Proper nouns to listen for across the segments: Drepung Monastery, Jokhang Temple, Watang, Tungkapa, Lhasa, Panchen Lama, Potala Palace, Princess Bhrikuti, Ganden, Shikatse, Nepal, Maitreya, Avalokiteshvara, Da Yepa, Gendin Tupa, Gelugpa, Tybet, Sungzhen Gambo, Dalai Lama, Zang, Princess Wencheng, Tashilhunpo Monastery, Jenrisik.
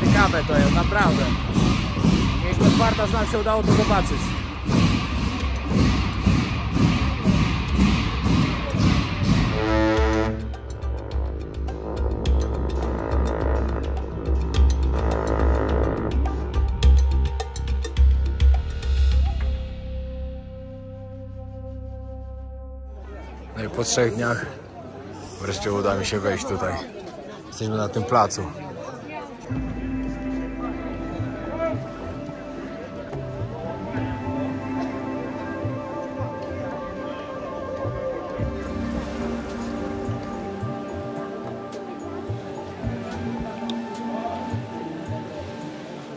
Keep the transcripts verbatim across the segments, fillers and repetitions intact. Ciekawe to jest, naprawdę. Miejsce otwarte, aż nam się udało to zobaczyć. No i po trzech dniach wreszcie uda mi się wejść tutaj. Jesteśmy na tym placu.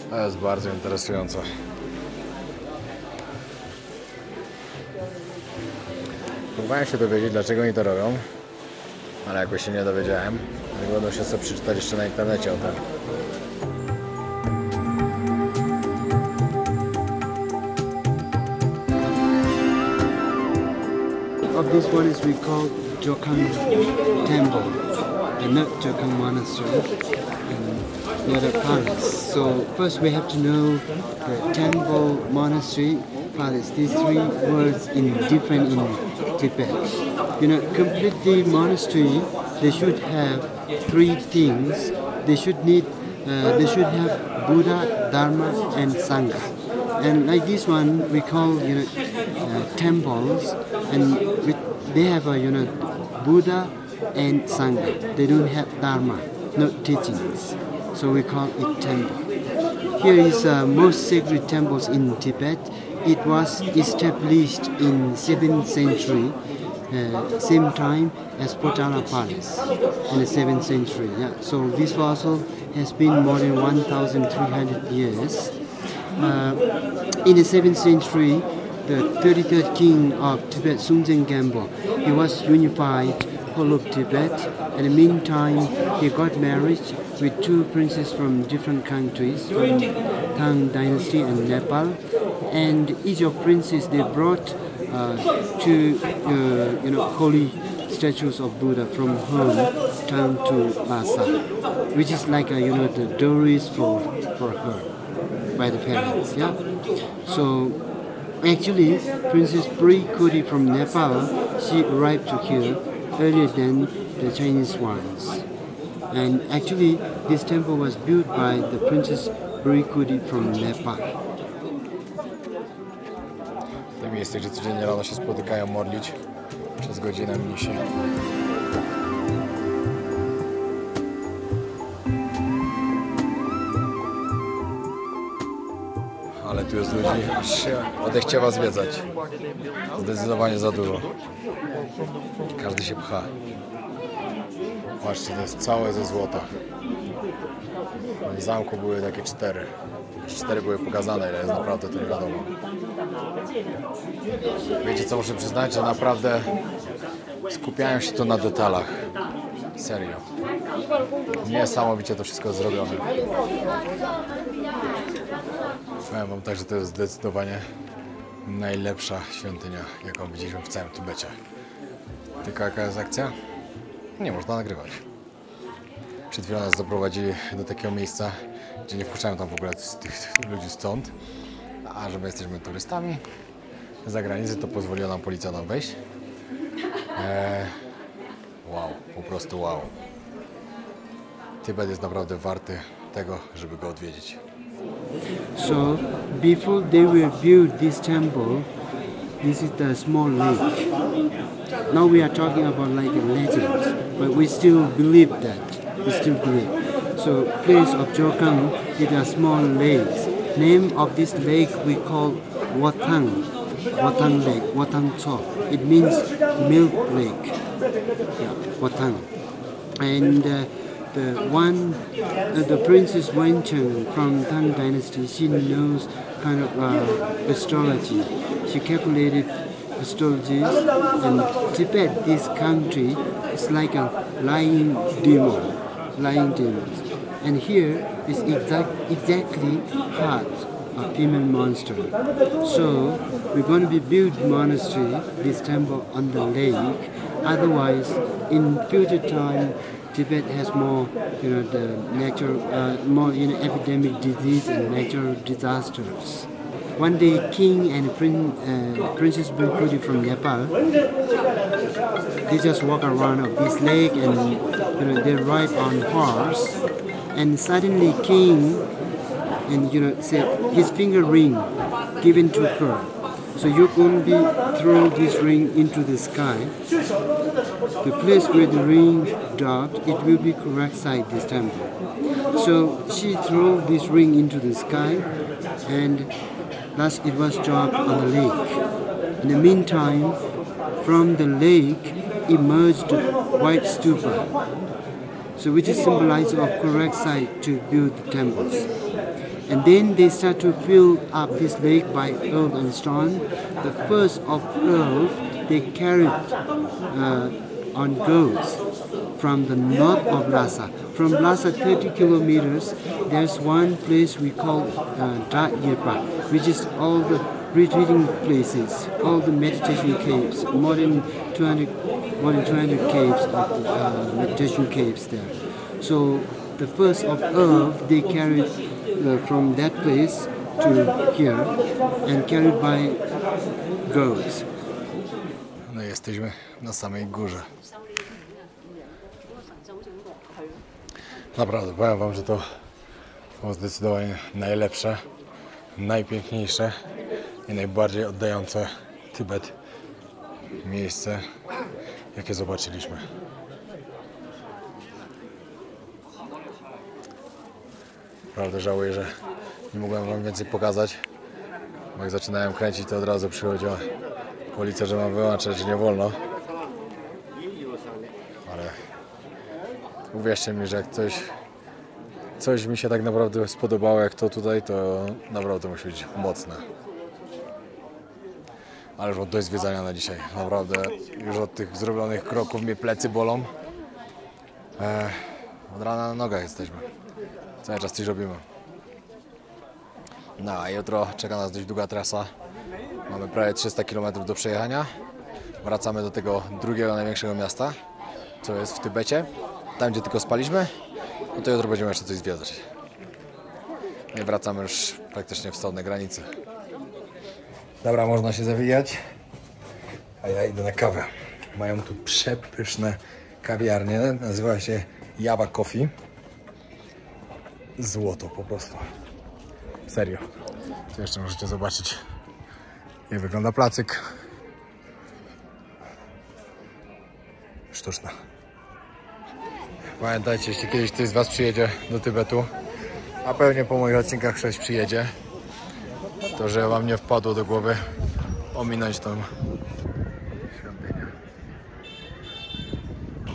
To jest bardzo interesujące. Próbowałem się dowiedzieć, dlaczego oni to robią, ale jakoś się nie dowiedziałem. Będę musiał sobie przeczytać jeszcze na internecie o tym. Of this one is we call Jokhang Temple, and not Jokhang Monastery, and near the palace. So first we have to know the temple, monastery, palace. These three words in different in Tibet. You know, completely monastery, they should have three things. They should need, uh, they should have Buddha, Dharma, and Sangha. And like this one, we call, you know, uh, temples, and with, they have a, you know, Buddha and Sangha. They don't have Dharma, no teachings. So we call it temple. Here is uh, most sacred temples in Tibet. It was established in seventh century, uh, same time as Potala Palace in the seventh century. Yeah. So this fossil has been more than one thousand three hundred years. Uh, in the seventh century, the thirty-third king of Tibet, Sungzhen Gambo, he was unified whole of Tibet. In the meantime, he got married with two princes from different countries, from Tang Dynasty and Nepal. And each of princes, they brought uh, two, uh, you know, holy statues of Buddha from home town to Lhasa, which is like a, you know, the dowries for for her by the parents. Yeah. So actually, Princess Bhrikuti from Nepal, she arrived to here earlier than the Chinese ones. And actually, this temple was built by the Princess Bhrikuti from Nepal. Miejsce, gdzie codziennie rano się spotykają modlić przez godzinę mnisi. Ale tu jest ludzi, aż się odechciewa zwiedzać. Zdecydowanie za dużo. Każdy się pcha. Patrzcie, to jest całe ze złota. W zamku były takie cztery. Cztery były pokazane, ile jest naprawdę, to nie wiadomo. Wiecie co, muszę przyznać, że naprawdę skupiają się tu na detalach. Serio. Niesamowicie to wszystko jest zrobione. Powiem wam tak, że to jest zdecydowanie najlepsza świątynia, jaką widzieliśmy w całym Tybecie. Tylko jaka jest akcja? Nie można nagrywać. Przed chwilą nas doprowadzili do takiego miejsca, gdzie nie wpuszczają tam w ogóle tych ludzi stąd. A że my jesteśmy turystami z zagranicy, to pozwoliła nam policja nam wejść. Eee, wow, po prostu wow. Tybet jest naprawdę warty tego, żeby go odwiedzić. So, before they will build this temple, this is the small lake. Now we are talking about like a legend, but we still believe that. We still believe. So, place of Jokhang, it are small lakes. Name of this lake we call Watang, Watang Lake, Watang Cho. It means milk lake. Yeah, Watang. And uh, the one, uh, the Princess Wencheng from Tang Dynasty, she knows kind of uh, astrology. She calculated astrology, and Tibet, this country, is like a lying demon, lying demons. And here is exact, exactly heart a female monster. So we're going to be build monastery, this temple on the lake. Otherwise, in future time, Tibet has more, you know, the natural, uh, more you know, epidemic disease and natural disasters. One day, King and Prince, uh, Princess Bhrikuti from Nepal, they just walk around of this lake and you know they ride on horse, and suddenly King and you know say his finger ring given to her. So you can be throw this ring into the sky. The place where the ring dropped, it will be correct side this time. So she threw this ring into the sky, and thus it was dropped on the lake. In the meantime, from the lake emerged white stupa, so which is symbolized of correct site to build the temples. And then they start to fill up this lake by earth and stone. The first of earth they carried uh, on goats from the north of Lhasa. From Lhasa, thirty kilometers, there's one place we call uh, Da Yepa, which is all the retreating places, all the meditation caves, more than two hundred, more than two hundred caves of uh, meditation caves there. So the first of earth they carried uh, from that place to here, and carried by goats. No, jesteśmy na samej górze. Naprawdę, powiem wam, że to było zdecydowanie najlepsze, najpiękniejsze i najbardziej oddające Tybet miejsce, jakie zobaczyliśmy. Naprawdę żałuję, że nie mogłem wam więcej pokazać, bo jak zaczynałem kręcić, to od razu przychodziła policja, że mam wyłączać, że nie wolno. Ale uwierzcie mi, że jak coś, coś mi się tak naprawdę spodobało, jak to tutaj, to naprawdę musi być mocne. Ale już od dość zwiedzania na dzisiaj. Naprawdę już od tych zrobionych kroków mnie plecy bolą. Eee, od rana na nogach jesteśmy. Cały czas coś robimy. No a jutro czeka nas dość długa trasa. Mamy prawie trzysta kilometrów do przejechania. Wracamy do tego drugiego największego miasta, co jest w Tybecie. Tam, gdzie tylko spaliśmy, no to jutro będziemy jeszcze coś zwiedzać. Nie wracamy już praktycznie w wschodniej granicy. Dobra, można się zawijać, a ja idę na kawę. Mają tu przepyszne kawiarnie, nazywa się Java Coffee. Złoto po prostu. Serio. Co jeszcze możecie zobaczyć? Jak wygląda placyk. Sztuczna. Pamiętajcie, jeśli kiedyś ktoś z was przyjedzie do Tybetu, a pewnie po moich odcinkach ktoś przyjedzie, to, że wam nie wpadło do głowy ominąć tą świątynię.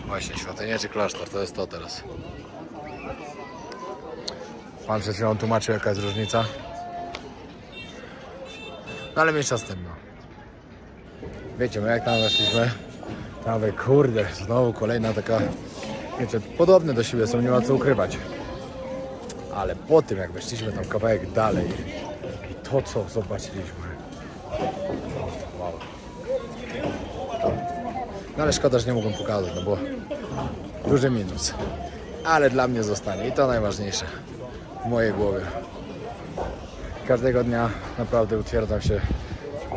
Właśnie, świątynia czy klasztor, to jest to teraz. Pan przed chwilą tłumaczył, jaka jest różnica. No ale mniejsza z tym, no. Wiecie, my jak tam weszliśmy, tam wy, kurde, znowu kolejna taka... Wiecie, podobne do siebie są, nie ma co ukrywać. Ale po tym, jak weszliśmy tam kawałek dalej, to, co zobaczyliśmy. Wow. No ale szkoda, że nie mogłem pokazać, no bo duży minus. Ale dla mnie zostanie i to najważniejsze w mojej głowie. Każdego dnia naprawdę utwierdzam się,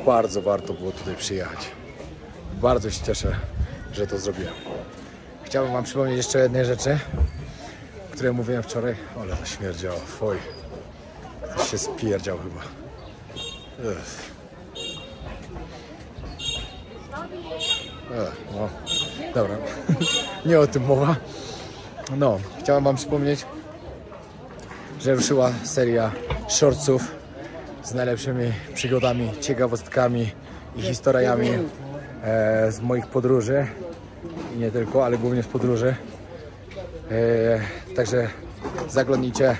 bardzo warto było tutaj przyjechać. Bardzo się cieszę, że to zrobiłem. Chciałbym wam przypomnieć jeszcze o jednej rzeczy, o której mówiłem wczoraj. Ale to śmierdziało, foj. Ktoś się spierdział chyba. Ech. Ech, no. Dobra, nie o tym mowa. No, chciałem wam przypomnieć, że ruszyła seria shortsów z najlepszymi przygodami, ciekawostkami i historiami e, z moich podróży. I nie tylko, ale głównie z podróży. E, także zaglądnijcie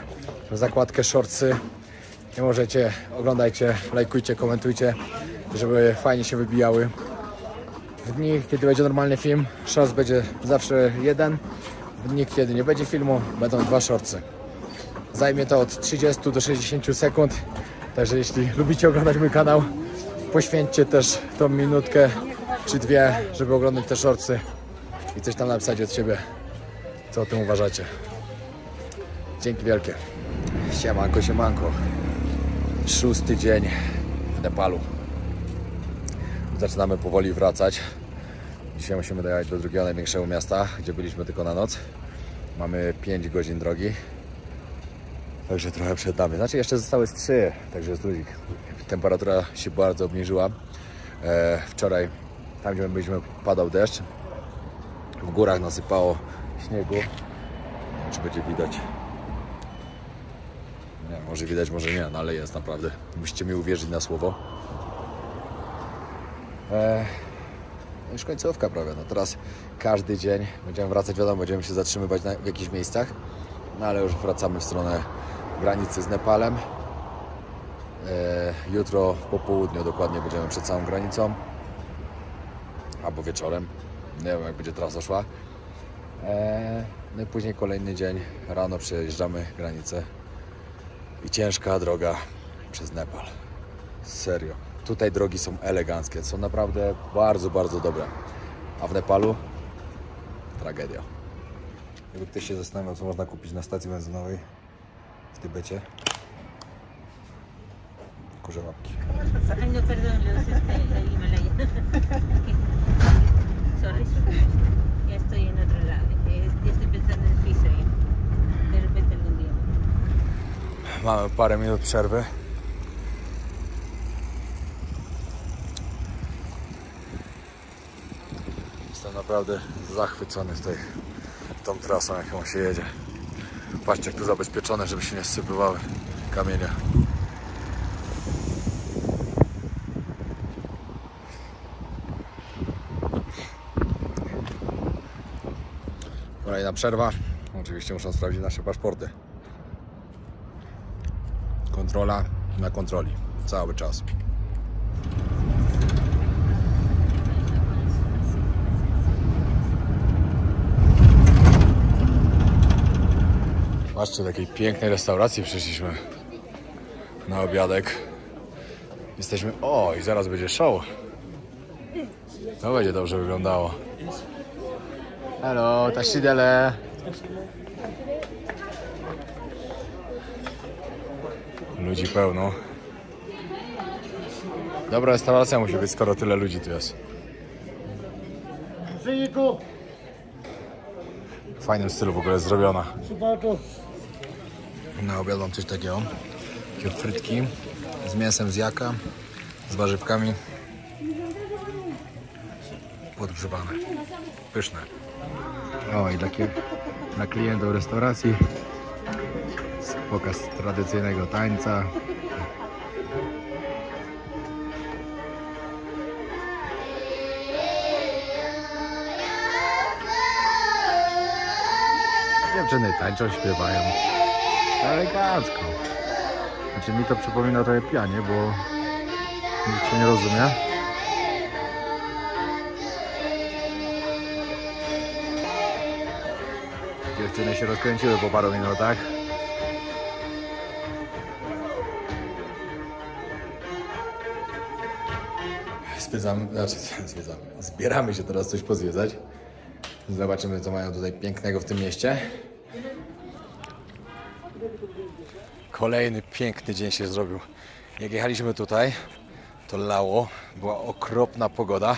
w zakładkę shortsy. Nie możecie, oglądajcie, lajkujcie, komentujcie, żeby fajnie się wybijały. W dni, kiedy będzie normalny film, shorts będzie zawsze jeden. W dni, kiedy nie będzie filmu, będą dwa shortsy. Zajmie to od trzydziestu do sześćdziesięciu sekund, Także jeśli lubicie oglądać mój kanał, poświęćcie też tą minutkę czy dwie, żeby oglądać te shortsy i coś tam napisać od siebie, co o tym uważacie. Dzięki wielkie. Siemanko, siemanko. Szósty dzień w Nepalu. Zaczynamy powoli wracać. Dzisiaj musimy dojechać do drugiego największego miasta, gdzie byliśmy tylko na noc. Mamy pięć godzin drogi. Także trochę przed nami. Znaczy jeszcze zostały z trzy, także jest ludzik. Temperatura się bardzo obniżyła. E, wczoraj tam, gdzie my byliśmy, padał deszcz. W górach nasypało śniegu. Czy będzie widać? Nie, może widać, może nie, no ale jest naprawdę. Musicie mi uwierzyć na słowo. E, no już końcówka prawie. No teraz każdy dzień będziemy wracać, wiadomo, będziemy się zatrzymywać na, w jakichś miejscach. No ale już wracamy w stronę granicy z Nepalem. Jutro po południu dokładnie będziemy przed całą granicą. Albo wieczorem. Nie wiem, jak będzie trasa szła. No i później kolejny dzień. Rano przejeżdżamy granicę. I ciężka droga przez Nepal. Serio. Tutaj drogi są eleganckie. Są naprawdę bardzo, bardzo dobre. A w Nepalu tragedia. Jakby ktoś się zastanawiał, co można kupić na stacji benzynowej w Tybecie. Kurze łapki. Mamy parę minut przerwy. Jestem naprawdę zachwycony z tej tą trasą, jaką się jedzie. Patrzcie, jak tu zabezpieczone, żeby się nie zsypywały kamienie. Kolejna przerwa. Oczywiście muszą sprawdzić nasze paszporty. Kontrola na kontroli. Cały czas. Patrzcie, do takiej pięknej restauracji przyszliśmy na obiadek. Jesteśmy... O, i zaraz będzie show. To będzie dobrze wyglądało. Hello, Tashidele. Ludzi pełno. Dobra restauracja musi być, skoro tyle ludzi tu jest. W fajnym stylu w ogóle jest zrobiona. Na obiad mam coś takiego. Takie frytki z mięsem z jaka, z warzywkami. Podgrzebane. Pyszne. O, i takie dla klientów restauracji. Pokaz tradycyjnego tańca. Dziewczyny tańczą, śpiewają. Elegancko. Znaczy mi to przypomina trochę pianie, bo nikt się nie rozumie. Dziewczyny się rozkręciły po paru minutach. Zwiedzamy, znaczy zwiedzamy. Zbieramy się teraz coś pozwiedzać. Zobaczymy, co mają tutaj pięknego w tym mieście. Kolejny piękny dzień się zrobił. Jak jechaliśmy tutaj, to lało. Była okropna pogoda.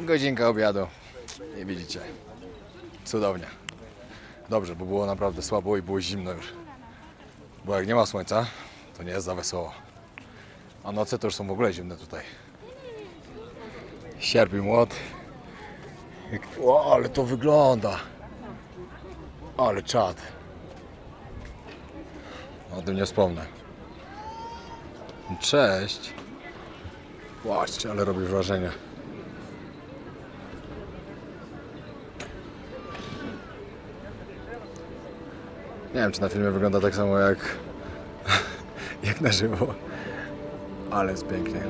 Godzinka obiadu. I widzicie. Cudownie. Dobrze, bo było naprawdę słabo i było zimno już. Bo jak nie ma słońca, to nie jest za wesoło. A noce to już są w ogóle zimne tutaj. Sierp i młot. O, ale to wygląda. Ale czad. O tym nie wspomnę. Cześć. Patrzcie, ale robi wrażenie. Nie wiem, czy na filmie wygląda tak samo jak, jak na żywo. Ale jest pięknie.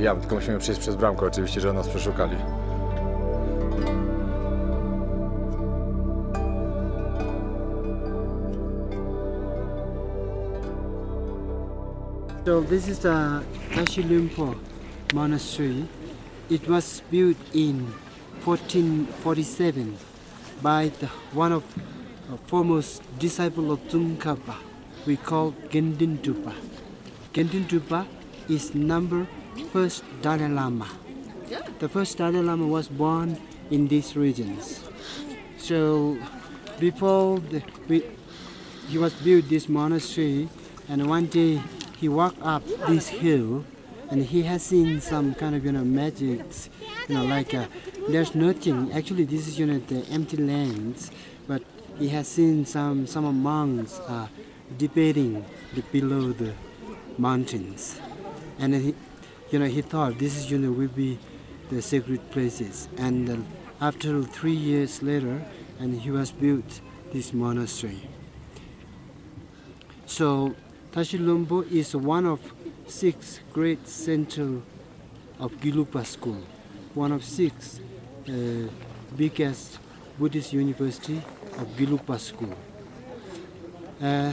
Ja, tylko musimy przejść przez bramkę, oczywiście, że nas przeszukali. So this is the Tashilhunpo Monastery. It was built in fourteen forty-seven by the, one of the foremost disciple of Tungkapa, we call Gendin Tupa. Gendin Tupa is number first Dalai Lama. The first Dalai Lama was born in these regions. So before the, we, he was built this monastery, and one day he walked up this hill, and he has seen some kind of, you know, magic, you know, like uh, there's nothing. Actually, this is, you know, the empty lands, but he has seen some some monks uh, debating the, below the mountains, and he, you know, he thought this is, you know, will be the sacred places. And uh, after three years later, and he was built this monastery. So Tashilhunpo is one of six great centers of Gelugpa school, one of six uh, biggest Buddhist university of Gelugpa school. Uh,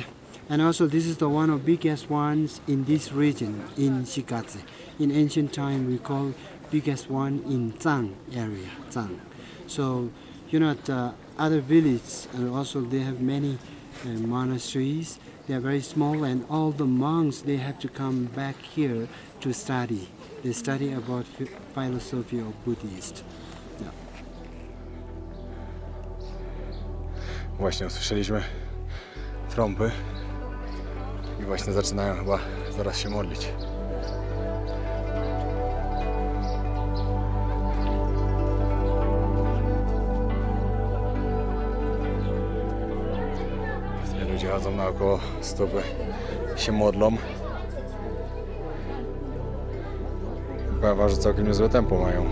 and also this is the one of biggest ones in this region, in Shikatse. In ancient time we call biggest one in Zang area, Zang. So, you know, at uh, other villages, and also they have many uh, monasteries. They are very small, and all the monks, they have to come back here to study. They study about ph philosophy of Buddhist. Yeah. Właśnie usłyszeliśmy trąby i właśnie zaczynają chyba zaraz się modlić. Chodzą naokoło stopy, się modlą. Chyba, że całkiem niezłe tempo mają.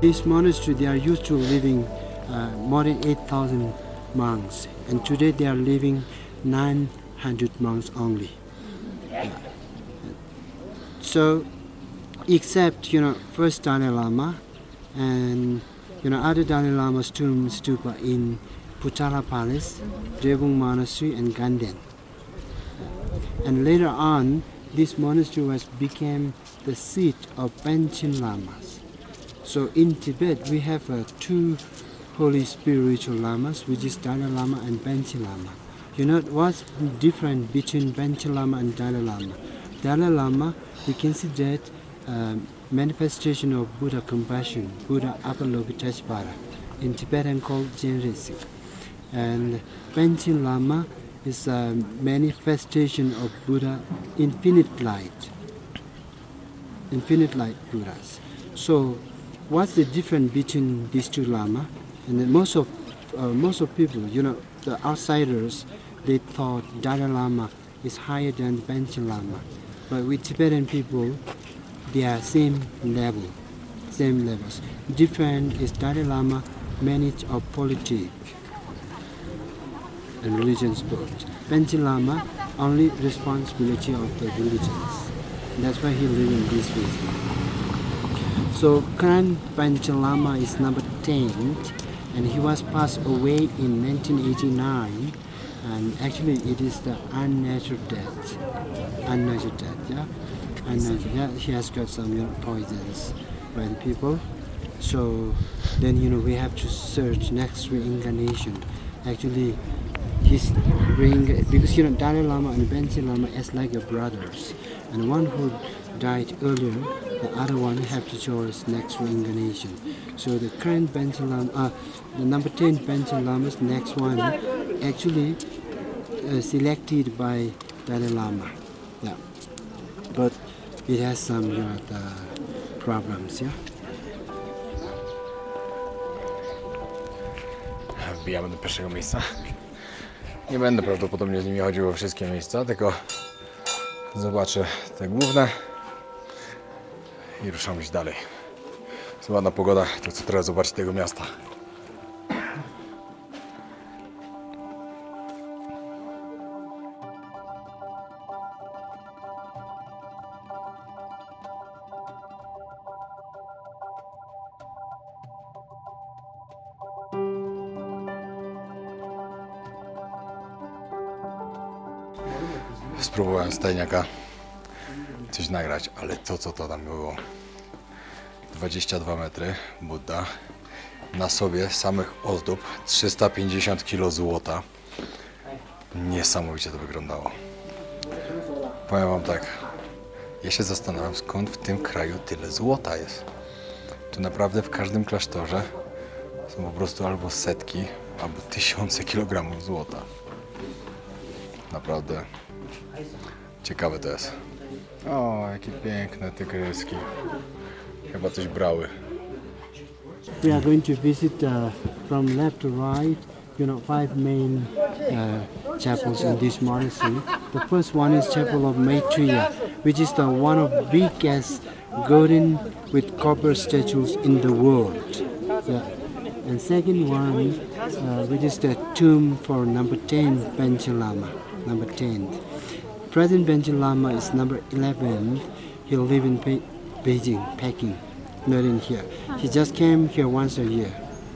This monastery, they are used to living uh, more than eight thousand monks, and today they are living nine hundred monks only. So except, you know, first Dalai Lama, and, you know, other Dalai Lama's tomb stupa in Potala Palace, Drepung Monastery, and Ganden. And later on, this monastery was became the seat of Panchen Lamas. So in Tibet, we have uh, two holy spiritual lamas, which is Dalai Lama and Panchen Lama. You know, what's different between Panchen Lama and Dalai Lama? Dalai Lama, we can see that Uh, manifestation of Buddha compassion, Buddha Avalokiteshvara, in Tibetan called Jenrisik. And Panchen Lama is a manifestation of Buddha infinite light, infinite light Buddhas. So what's the difference between these two lama? And then most of uh, most of people, you know, the outsiders, they thought Dalai Lama is higher than Panchen Lama, but with Tibetan people, they are same level, same levels. Different is Dalai Lama manage of politics and religions both. Panchen Lama only responsibility of the religions. That's why he lives in this region. So current Panchen Lama is number ten, and he was passed away in nineteen eighty-nine. And actually, it is the unnatural death, unnatural death. Yeah. And uh, he has got some, you know, poisons by the people. So then, you know, we have to search next reincarnation. Actually, he's reincarnation, because, you know, Dalai Lama and Panchen Lama is like your brothers. And one who died earlier, the other one have to choose next reincarnation. So the current Panchen Lama, uh, the number ten Panchen Lama's next one, actually uh, selected by Dalai Lama. Yeah. But it has some, you know, the problems, yeah? Wbijamy do pierwszego miejsca. Nie będę prawdopodobnie z nimi chodził o wszystkie miejsca, tylko zobaczę te główne i ruszamy się dalej. Jest ładna pogoda, to chcę teraz zobaczyć tego miasta. Spróbowałem z tajniaka coś nagrać, ale to co to tam było? dwadzieścia dwa metry Budda, na sobie samych ozdób, trzysta pięćdziesiąt kilo złota. Niesamowicie to wyglądało. Powiem wam tak, ja się zastanawiam, skąd w tym kraju tyle złota jest. Tu naprawdę w każdym klasztorze są po prostu albo setki, albo tysiące kilogramów złota. Naprawdę ciekawe to jest. O, jakie piękne tygryski. Chyba coś brały. We are going to visit uh, from left to right, you know, five main uh, chapels in this monastery. The first one is Chapel of Maitreya, which is the one of the biggest golden with copper statues in the world. Yeah. And second one, uh, which is the tomb for number ten Panchen Lama, number ten. Present Panchen Lama is number eleven. He lives in Pe Beijing, Peking, not in here. He just came here once a year.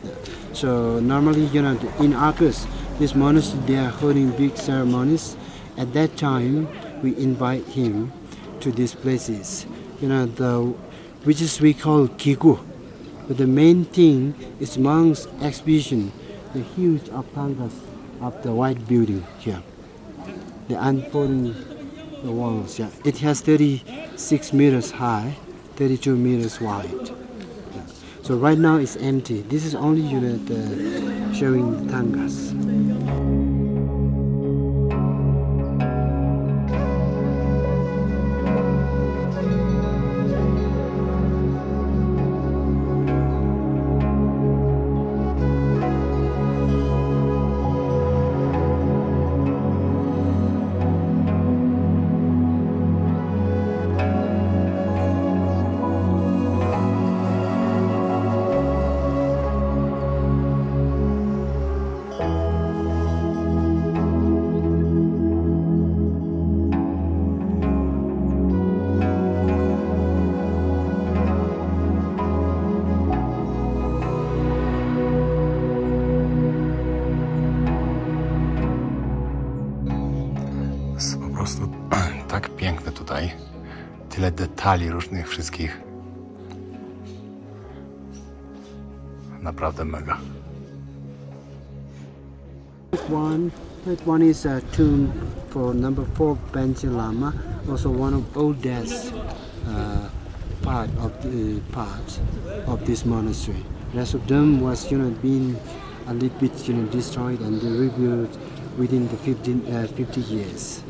Yeah. So normally, you know, in August, this monastery they are holding big ceremonies. At that time, we invite him to these places. You know, the which is we call kiku. But the main thing is monks' exhibition, the huge apangas of the white building here, the unfolding the walls. Yeah. It has thirty-six meters high, thirty-two meters wide. Yeah. So right now it's empty. This is only you know, the showing tangas. Tyle detali różnych wszystkich. Naprawdę mega. One, that one is a tomb for number four Panchen Lama, also one of oldest uh, part of the parts of this monastery. Rest of them was you know been a little bit you know destroyed and rebuilt within the fifteen, uh, fifty years.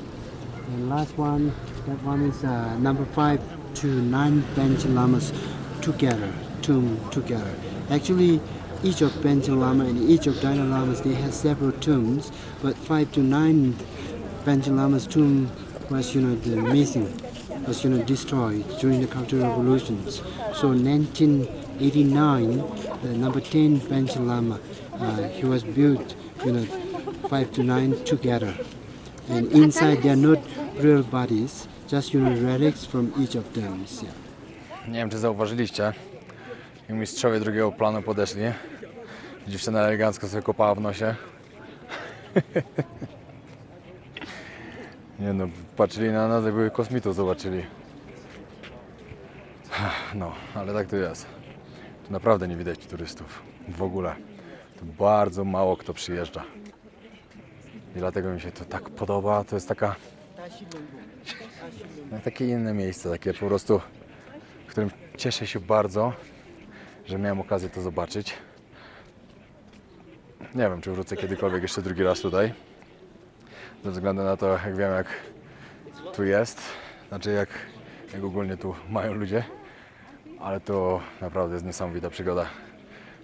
And last one, that one is uh, number five to nine Panchen Lamas together, tomb together. Actually, each of Panchen Lama and each of Dalai Lamas, they have several tombs, but five to nine Panchen Lamas tomb was, you know, the missing, was, you know, destroyed during the Cultural Revolutions. So nineteen eighty-nine, the number ten Panchen Lama, uh, he was built, you know, five to nine together. And inside they are not real bodies, just you know relics from each of them. Yeah. Nie wiem, czy zauważyliście, jak mistrzowie drugiego planu podeszli. Dziewczyna elegancko sobie kopała w nosie. Nie no, patrzyli na nas, jakby kosmitów zobaczyli. No, ale tak to jest. Tu naprawdę nie widać turystów. W ogóle. Tu bardzo mało kto przyjeżdża. I dlatego mi się to tak podoba, to jest taka... takie inne miejsce, takie po prostu, w którym cieszę się bardzo, że miałem okazję to zobaczyć. Nie wiem, czy wrócę kiedykolwiek jeszcze drugi raz tutaj. Ze względu na to, jak wiem, jak tu jest, znaczy jak, jak ogólnie tu mają ludzie, ale to naprawdę jest niesamowita przygoda,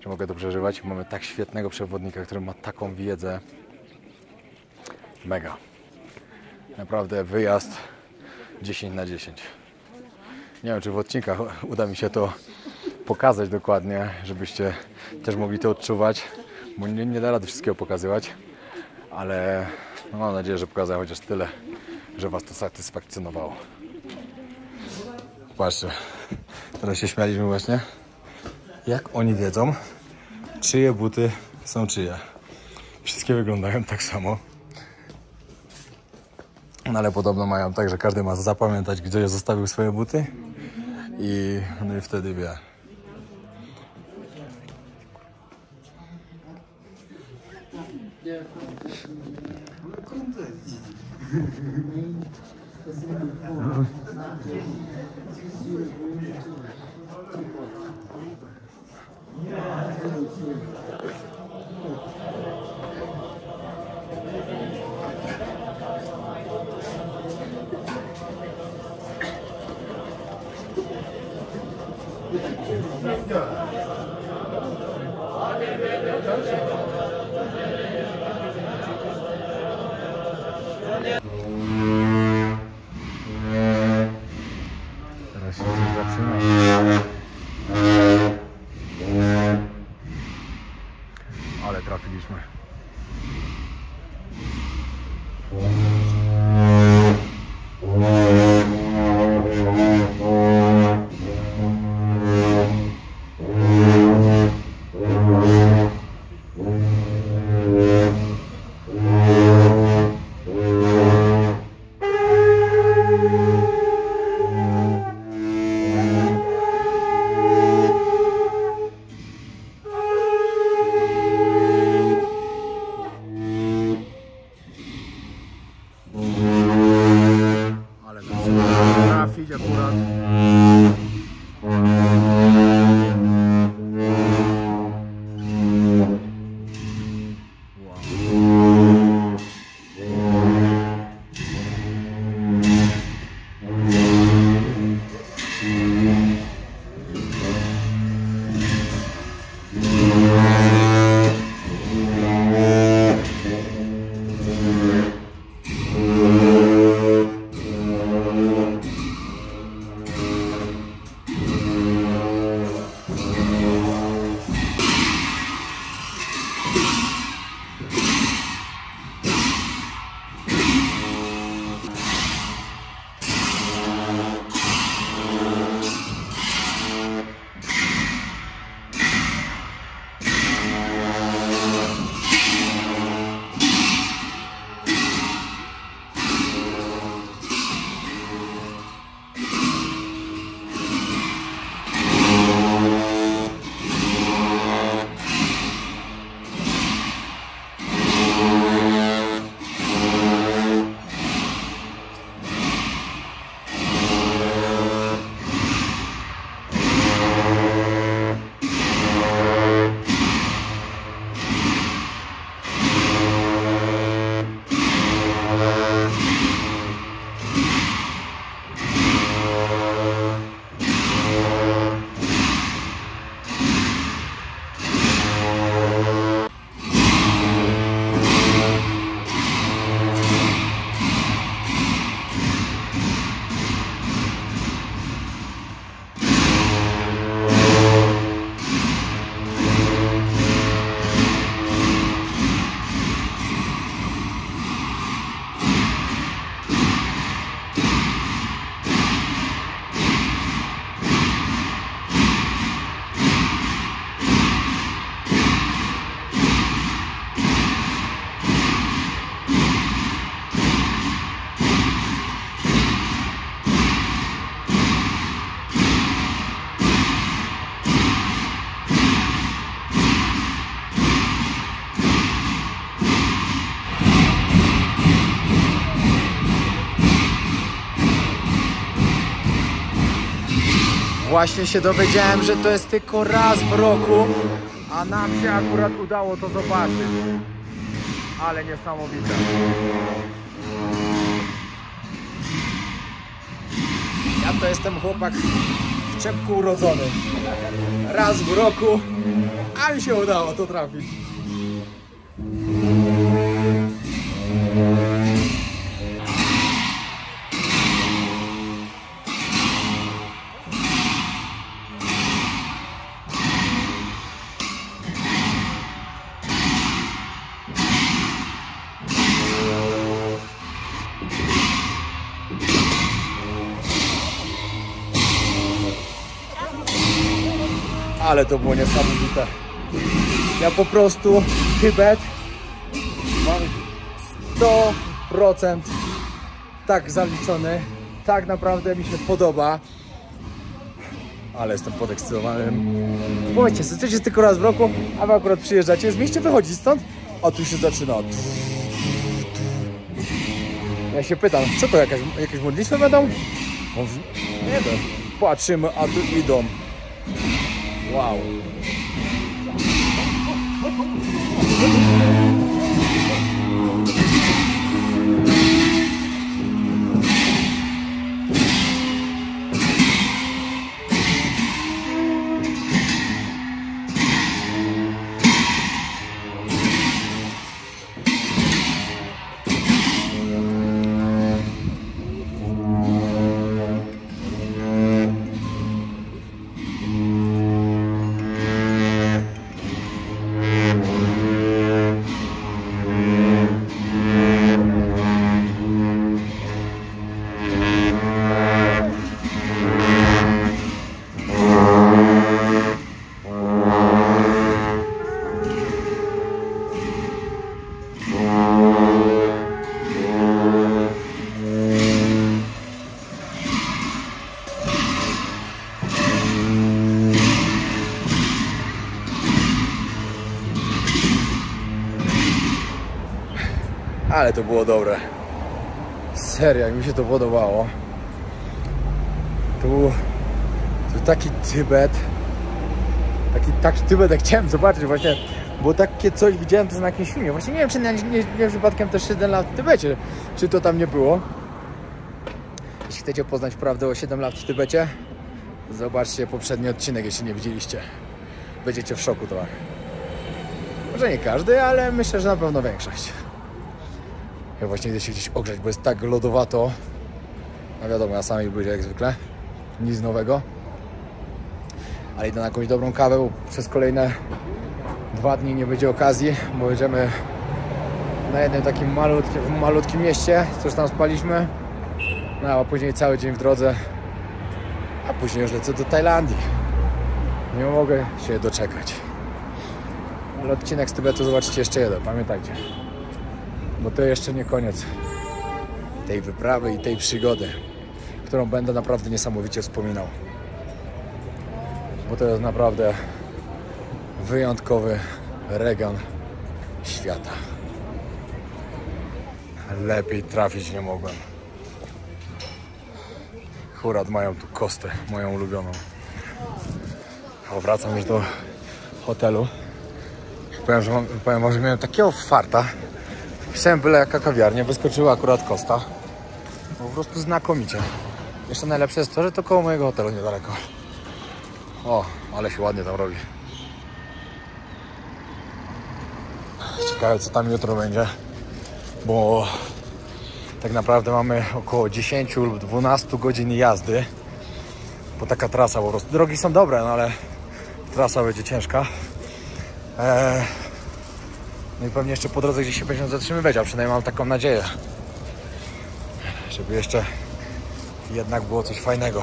że mogę to przeżywać. Mamy tak świetnego przewodnika, który ma taką wiedzę. Mega. Naprawdę wyjazd dziesięć na dziesięć. Nie wiem, czy w odcinkach uda mi się to pokazać dokładnie, żebyście też mogli to odczuwać, bo nie, nie da rady wszystkiego pokazywać, ale no mam nadzieję, że pokazałem chociaż tyle, że was to satysfakcjonowało. Patrzcie, teraz się śmialiśmy właśnie, jak oni wiedzą, czyje buty są czyje. Wszystkie wyglądają tak samo. No ale podobno mają tak, że każdy ma zapamiętać, gdzie zostawił swoje buty i, no i wtedy wie. Teraz się zaczyna. Ale trafiliśmy. Właśnie się dowiedziałem, że to jest tylko raz w roku, a nam się akurat udało to zobaczyć. Ale niesamowite. Ja to jestem chłopak w czepku urodzony. Raz w roku, a mi się udało to trafić. Ale to było niesamowite. Ja po prostu Tybet mam sto procent tak zaliczony, tak naprawdę mi się podoba. Ale jestem podekscytowany. Powiedzcie, chcecie tylko raz w roku, a wy akurat przyjeżdżacie, z mieście wychodzi stąd, a tu się zaczyna. Ja się pytam, co to, jakaś, jakieś modlitwy będą? Nie wiem. Patrzymy, a tu idą. Wow. Ale to było dobre. Serio, jak mi się to podobało. Tu, tu taki Tybet. Taki, taki Tybet, jak chciałem zobaczyć właśnie. Bo takie coś widziałem też na jakimś filmie. Właśnie nie wiem, czy nie, nie, nie przypadkiem też siedem lat w Tybecie. Czy to tam nie było? Jeśli chcecie poznać prawdę o siedmiu lat w Tybecie, zobaczcie poprzedni odcinek, jeśli nie widzieliście. Będziecie w szoku trochę. Może nie każdy, ale myślę, że na pewno większość. Ja właśnie idę się gdzieś ogrzać, bo jest tak lodowato. No wiadomo, ja sami lubię jak zwykle. Nic nowego. Ale idę na jakąś dobrą kawę, bo przez kolejne dwa dni nie będzie okazji, bo jedziemy na jednym takim malutkim, malutkim mieście, coś tam spaliśmy. No a później cały dzień w drodze. A później już lecę do Tajlandii. Nie mogę się doczekać. Ale odcinek z Tybetu zobaczycie jeszcze jeden, pamiętajcie. Bo to jeszcze nie koniec tej wyprawy i tej przygody, którą będę naprawdę niesamowicie wspominał. Bo to jest naprawdę wyjątkowy region świata. Lepiej trafić nie mogłem. Akurat mają tu kostę, moją ulubioną. O, wracam już do hotelu. Powiem, że, mam, powiem, że miałem takiego farta. Chciałem byle jaka kawiarnia, wyskoczyła akurat kosta. Po prostu znakomicie. Jeszcze najlepsze jest to, że to koło mojego hotelu niedaleko. O, ale się ładnie tam robi. Ciekawe, co tam jutro będzie. Bo tak naprawdę mamy około dziesięć lub dwanaście godzin jazdy. Bo taka trasa po prostu. Drogi są dobre, no ale trasa będzie ciężka. Eee... No i pewnie jeszcze po drodze gdzieś się będziemy zatrzymywać, a przynajmniej mam taką nadzieję. Żeby jeszcze jednak było coś fajnego.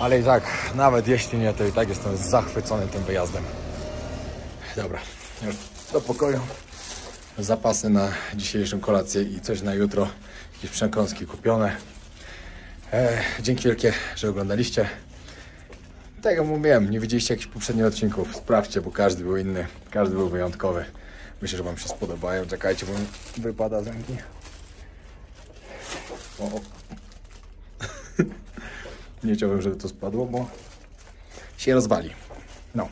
Ale i tak, nawet jeśli nie, to i tak jestem zachwycony tym wyjazdem. Dobra, już do pokoju. Zapasy na dzisiejszą kolację i coś na jutro. Jakieś przekąski kupione. E, dzięki wielkie, że oglądaliście. Tak jak mówiłem, nie widzieliście jakichś poprzednich odcinków, sprawdźcie, bo każdy był inny, każdy był wyjątkowy. Myślę, że wam się spodobają. Czekajcie, bo mi wypada z ręki. O. Nie chciałbym, żeby to spadło, bo się rozwali. No.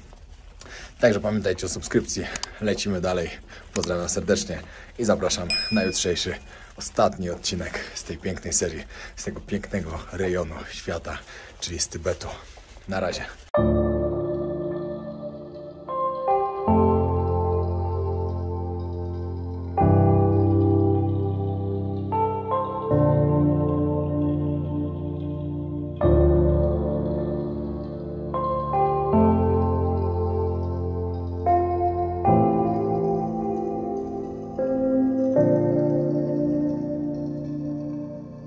Także pamiętajcie o subskrypcji. Lecimy dalej. Pozdrawiam serdecznie i zapraszam na jutrzejszy, ostatni odcinek z tej pięknej serii, z tego pięknego rejonu świata, czyli z Tybetu. Na razie.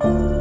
Thank you.